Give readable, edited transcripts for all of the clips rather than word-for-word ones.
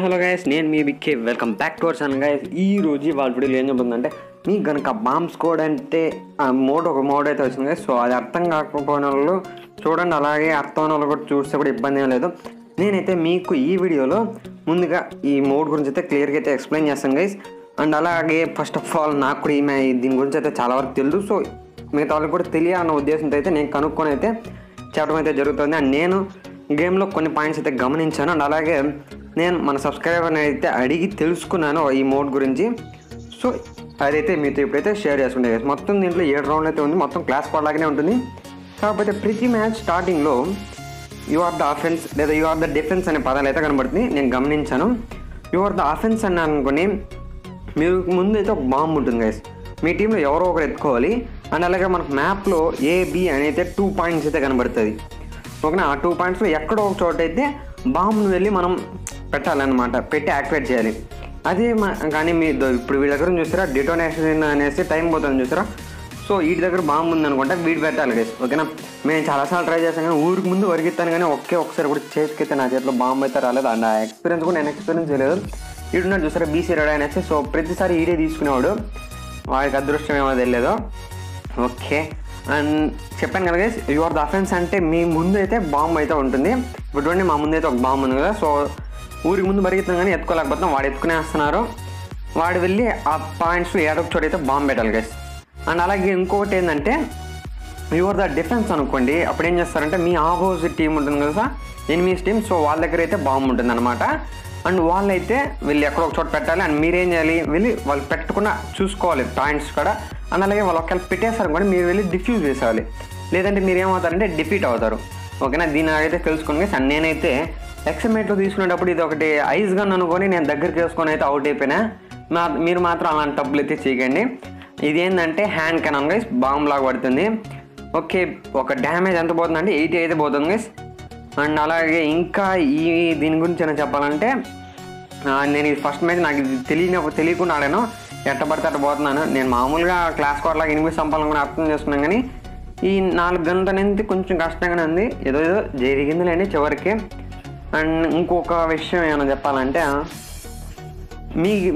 Hello guys, నేను మీ Bikke. Welcome back to our channel guys. ఈ రోజు వాళ్ళ వీడియోలో ఏం చెప్తుందంటే, మీకు కనుక బాంబ్స్ కోడ్ అంటే ఒక మోడ్ అయితే వచ్చింది కదా. సో అది అర్థం కాకపోయిన వాళ్ళు చూడండి, అలాగే అర్థం వాళ్ళు కూడా చూస్తే కూడా ఇబ్బంది ఏం లేదు. నేనైతే మీకు ఈ వీడియోలో ముందుగా ఈ మోడ్ గురించి అయితే క్లియర్గా అయితే ఎక్స్ప్లెయిన్ చేస్తాను గైస్. అండ్ అలాగే ఫస్ట్ ఆఫ్ ఆల్ నాకు కూడా దీని గురించి అయితే చాలా వరకు తెలుసు, సో మిగతా వాళ్ళకి కూడా తెలియాలన్న ఉద్దేశంతో అయితే నేను కనుక్కొని అయితే చెప్పడం అయితే జరుగుతుంది. అండ్ నేను గేమ్లో కొన్ని పాయింట్స్ అయితే గమనించాను. అండ్ అలాగే నేను మన సబ్స్క్రైబర్ని అయితే అడిగి తెలుసుకున్నాను ఈ మోడ్ గురించి. సో అదైతే మీతో ఇప్పుడైతే షేర్ చేసుకుంటే గైస్, మొత్తం దీంట్లో 7 రౌండ్లు అయితే ఉంది. మొత్తం క్లాస్ పడలాగానే ఉంటుంది. కాకపోతే ప్రతి మ్యాచ్ స్టార్టింగ్లో యు ఆర్ ద ఆఫెన్స్ లేదా యు ఆర్ ద డిఫెన్స్ అనే పదాలు అయితే కనబడుతుంది. నేను గమనించాను, యు ఆర్ ద ఆఫెన్స్ అని అనుకుని మీరు ముందైతే ఒక బాంబు ఉంటుంది గైస్. మీ టీంలో ఎవరో ఒకరు ఎత్తుకోవాలి. అండ్ అలాగే మనకు మ్యాప్లో ఏబి అనేది 2 పాయింట్స్ అయితే కనబడుతుంది. ఓకేనా, ఆ 2 పాయింట్స్లో ఎక్కడో ఒక చోట అయితే బాంబును వెళ్ళి మనం పెట్టాలన్నమాట, పెట్టి యాక్టివేట్ చేయాలి. అదే కానీ మీ ఇప్పుడు వీడి దగ్గర చూస్తారా డిటోనేషన్ అనేసి టైం పోతుందని చూస్తారా. సో వీటి దగ్గర బాంబు ఉందనుకుంటే వీడి పెట్టాలి గైస్. ఓకేనా, మేము చాలాసార్లు ట్రై చేసాం కానీ ఊరికి ముందు వరికిస్తాను కానీ ఒకసారి కూడా చేతికైతే నా చేతిలో బాంబు అయితే రాలేదు. అండ్ ఆ ఎక్స్పీరియన్స్ కూడా నేను ఎక్స్పీరియన్స్ చేయలేదు. వీడున్నాడు చూసారా బీసీ రెడ్ అనేసి. సో ప్రతిసారి ఈడే తీసుకునేవాడు, వాడికి అదృష్టం ఏమో తెలియదు. ఓకే, అండ్ చెప్పాను కదా guys, you are the offence అంటే మీ ముందు అయితే బాంబు అయితే ఉంటుంది. ఇప్పుడు చూడండి, మా ముందు అయితే ఒక బాంబు ఉంది కదా. సో ఊరికి ముందు పరిగెత్తాం కానీ ఎత్తుకోలేకపోతాం, వాడు ఎత్తుకునేస్తున్నారు. వాడు వెళ్ళి ఆ పాయింట్స్ ఏడొక చోట అయితే బాంబు పెట్టాలి గైస్. అండ్ అలాగే ఇంకొకటి ఏంటంటే, యు ఆర్ ద డిఫెన్స్ అనుకోండి. అప్పుడు ఏం చేస్తారంటే మీ ఆపోజిట్ టీం ఉంటుంది కదా, ఎనిమిస్ టీం. సో వాళ్ళ దగ్గర అయితే బాంబు ఉంటుంది అనమాట. అండ్ వాళ్ళైతే వెళ్ళి ఎక్కడో ఒక చోట పెట్టాలి. అండ్ మీరేం చేయాలి, వెళ్ళి వాళ్ళు పెట్టకుండా చూసుకోవాలి పాయింట్స్ కూడా. అండ్ అలాగే వాళ్ళు ఒకవేళ పెట్టేస్తారు కూడా మీరు వెళ్ళి డిఫ్యూజ్ చేసేవాలి, లేదంటే మీరు ఏమవుతారంటే డిఫీట్ అవుతారు. ఓకేనా, దీని అయితే తెలుసుకోండి. అండ్ నేనైతే ఎక్స్ఎంఏట్లో తీసుకునేటప్పుడు ఇది ఒకటి ఐస్ గన్ అనుకొని నేను దగ్గరికి వేసుకొని అయితే అవుట్ అయిపోయినా. మీరు మాత్రం అలాంటి డబ్బులు అయితే చేయకండి. ఇదేంటంటే హ్యాండ్ కెనాన్ గైస్, బాంబ్ లాగా పడుతుంది. ఓకే, ఒక డ్యామేజ్ ఎంత పోతుందంటే 80 అయితే పోతుంది గైస్. అండ్ అలాగే ఇంకా ఈ దీని గురించి నేను చెప్పాలంటే, నేను ఇది ఫస్ట్ మ్యాచ్ నాకు ఇది తెలియకుండా ఆడాను, ఎట్ట పడితే అట్ట పోతున్నాను. నేను మామూలుగా క్లాస్ కోట్లాగా 8 సంపాలను కూడా అర్థం చేసుకున్నాను కానీ ఈ 4 గంటల అనేది కొంచెం కష్టంగానే ఉంది. ఏదో జరిగిందిలేండి చివరికి. అండ్ ఇంకొక విషయం ఏమైనా చెప్పాలంటే,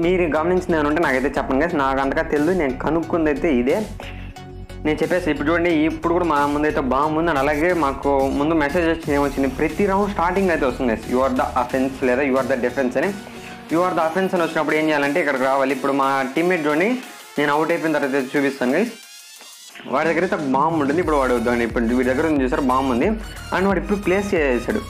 మీరు గమనించింది ఏమంటే నాకైతే చెప్పండి గైస్, నాకు అంతగా తెలియదు. నేను కనుక్కుంది అయితే ఇదే నేను చెప్పేసి. ఇప్పుడు చూడండి, ఇప్పుడు కూడా మా ముందు అయితే బాగుంది. అండ్ అలాగే మాకు ముందు మెసేజ్ వచ్చింది, ఏమొచ్చింది, ప్రతి రౌండ్ స్టార్టింగ్ అయితే వస్తుంది guys, you are the offence లేదా యు ఆర్ ద డిఫెన్స్ అని. యు ఆర్ ద అఫెన్స్ అని వచ్చినప్పుడు ఏం చేయాలంటే ఇక్కడికి రావాలి. ఇప్పుడు మా టీమ్మేట్ చూడండి, నేను అవుట్ అయిపోయిన తర్వాత చూపిస్తాను గైస్. వాడి దగ్గర అయితే బాంబు ఉంటుంది. ఇప్పుడు వాడు వద్దండి, ఇప్పుడు వీడి దగ్గర చూసారు బాంబు ఉంది. అండ్ వాడు ఇప్పుడు ప్లేస్ చేసాడు.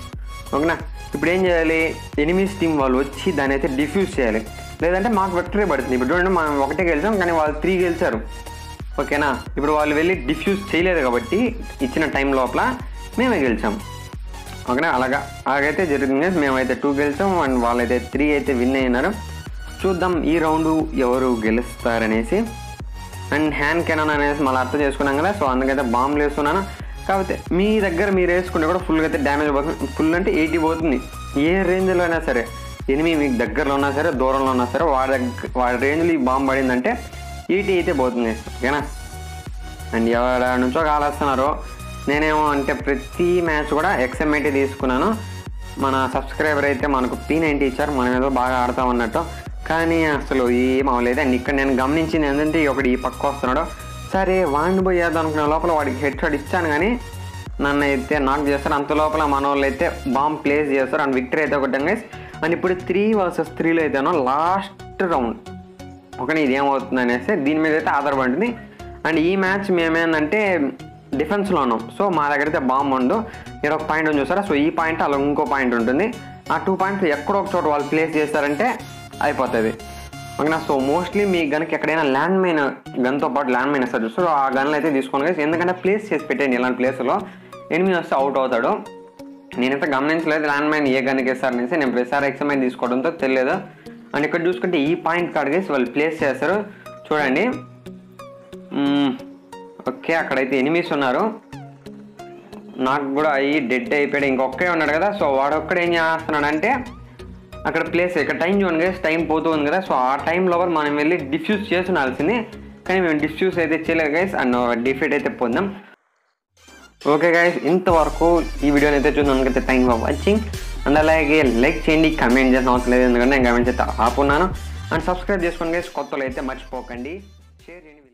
ఓకేనా, ఇప్పుడు ఏం చేయాలి, ఎనిమిస్ టీం వాళ్ళు వచ్చి దాన్ని అయితే డిఫ్యూజ్ చేయాలి, లేదంటే మాకు విక్టరీ పడుతుంది. ఇప్పుడు చూడండి, మనం 1 గెలిచాం కానీ వాళ్ళు 3 గెలిచారు. ఓకేనా, ఇప్పుడు వాళ్ళు వెళ్ళి డిఫ్యూజ్ చేయలేదు కాబట్టి ఇచ్చిన టైం లోపల మేమే గెలిచాం. ఓకేనా, అలాగా అలాగైతే జరుగుతుంది. మేమైతే 2 గెలిచాం అండ్ వాళ్ళైతే 3 అయితే విన్ అయినారు. చూద్దాం ఈ రౌండ్ ఎవరు గెలుస్తారనేసి. అండ్ హ్యాండ్ కెనాన్ అనేసి మళ్ళీ అర్థం చేసుకున్నాం కదా. సో అందుకైతే బాంబులు వేస్తున్నాను. కాకపోతే మీ దగ్గర మీరు వేసుకుంటే కూడా ఫుల్గా అయితే డ్యామేజ్ పోతుంది. ఫుల్ అంటే 80 పోతుంది. ఏ రేంజ్లో అయినా సరే, ఎనిమిది మీకు దగ్గరలో ఉన్నా సరే దూరంలో ఉన్నా సరే వాడి రేంజ్లో ఈ బాంబు పడిందంటే 80 అయితే పోతుంది. ఓకేనా, అండ్ ఎవరి నుంచో కాలేస్తున్నారో. నేనేమో అంటే ప్రతి మ్యాచ్ కూడా XM80 తీసుకున్నాను. మన సబ్స్క్రైబర్ అయితే మనకు P90 ఇచ్చారు, మనం ఏదో బాగా ఆడతాం అన్నట్టు, కానీ అసలు ఏం అవ్వలేదు. అండ్ ఇక్కడ నేను గమనించింది ఏంటంటే, ఒకటి ఈ పక్క వస్తున్నాడు, సరే వాడిని పోయేద్దాం అనుకునే లోపల వాడికి హెడ్ షాట్ ఇచ్చాను కానీ నన్ను అయితే నాకు చేస్తారు. అంత లోపల మన వాళ్ళు అయితే బాంబ్ ప్లేస్ చేస్తారు అండ్ విక్టరీ అయితే ఒకటి గైస్. అండ్ ఇప్పుడు 3 వర్సెస్ 3లో అయితేనో లాస్ట్ రౌండ్. ఓకే, ఇది ఏమవుతుంది అనేసి దీని మీద అయితే ఆధారపడుతుంది. అండ్ ఈ మ్యాచ్ మేమేందంటే డిఫెన్స్లో ఉన్నాం, సో మా దగ్గర అయితే బాంబు ఉండదు. ఇక్కడ ఒక పాయింట్ ఉంది చూస్తారా, సో ఈ పాయింట్ అలా ఇంకో పాయింట్ ఉంటుంది. ఆ 2 పాయింట్స్ ఎక్కడో ఒక చోట వాళ్ళు ప్లేస్ చేస్తారంటే అయిపోతుంది. ఓకేనా, సో మోస్ట్లీ మీ గన్కి ఎక్కడైనా ల్యాండ్ మైన్ గన్తో పాటు ల్యాండ్ మైన్ వస్తాడు, సో ఆ గన్లు అయితే తీసుకోండి. ఎందుకంటే ప్లేస్ చేసి పెట్టండి, ఇలాంటి ప్లేస్లో ఎనిమిది వస్తే అవుట్ అవుతాడు. నేనైతే గమనించలేదు ల్యాండ్ మైన్ ఏ గన్కి వేస్తారనేసి. నేను ప్రతిసారి XM80 తీసుకోవడంతో తెలియదు. అండ్ ఇక్కడ చూసుకుంటే ఈ పాయింట్ కాడికేసి వాళ్ళు ప్లేస్ చేస్తారు చూడండి. ఓకే, అక్కడైతే ఎనిమిస్ ఉన్నారు. నాకు కూడా అయ్యి డెడ్ అయిపోయాడు, ఇంకొక్కే ఉన్నాడు కదా. సో వాడొక్కడ ఏం చేస్తున్నాడంటే అక్కడ ప్లేస్, ఇక్కడ టైం చూడండి గైస్, టైం పోతూ ఉంది కదా. సో ఆ టైం లోపల మనం వెళ్ళి డిఫ్యూజ్ చేస్తున్నాల్సింది, కానీ మేము డిఫ్యూజ్ అయితే చేయలేదు గైస్. అండ్ డిఫీట్ అయితే పొందాం. ఓకే గైస్, ఇంతవరకు ఈ వీడియోని అయితే చూసినందుకైతే thank you for watching. And అలాగే లైక్ చేయండి, కమెంట్ చేసిన అవసరం లేదు, ఎందుకంటే నేను కమెంట్ చేస్తే ఆపున్నాను. అండ్ సబ్స్క్రైబ్ చేసుకోండి గైస్, కొత్తలో అయితే మర్చిపోకండి, షేర్ చేయండి.